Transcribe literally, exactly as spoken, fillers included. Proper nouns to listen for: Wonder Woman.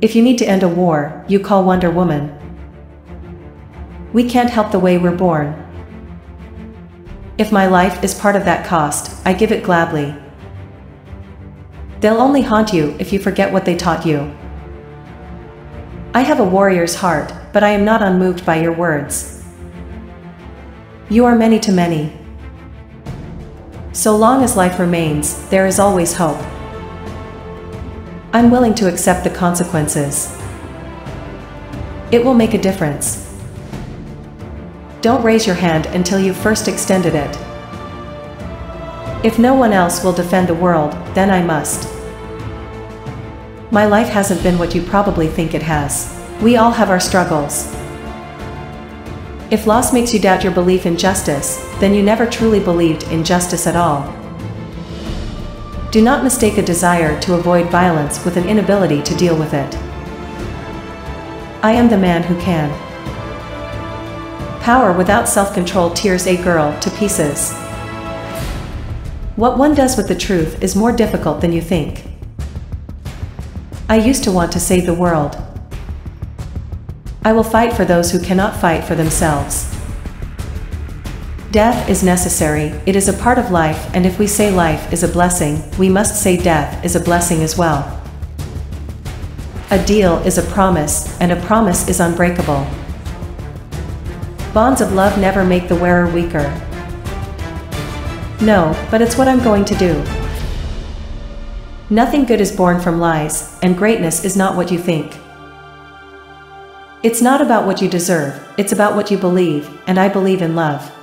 If you need to end a war, you call Wonder Woman. We can't help the way we're born. If my life is part of that cost, I give it gladly. They'll only haunt you if you forget what they taught you. I have a warrior's heart, but I am not unmoved by your words. You are many to many. So long as life remains, there is always hope. I'm willing to accept the consequences. It will make a difference. Don't raise your hand until you've first extended it. If no one else will defend the world, then I must. My life hasn't been what you probably think it has. We all have our struggles. If loss makes you doubt your belief in justice, then you never truly believed in justice at all. Do not mistake a desire to avoid violence with an inability to deal with it. I am the man who can. Power without self-control tears a girl to pieces. What one does with the truth is more difficult than you think. I used to want to save the world. I will fight for those who cannot fight for themselves. Death is necessary, it is a part of life, and if we say life is a blessing, we must say death is a blessing as well. A deal is a promise, and a promise is unbreakable. Bonds of love never make the wearer weaker. No, but it's what I'm going to do. Nothing good is born from lies, and greatness is not what you think. It's not about what you deserve, it's about what you believe, and I believe in love.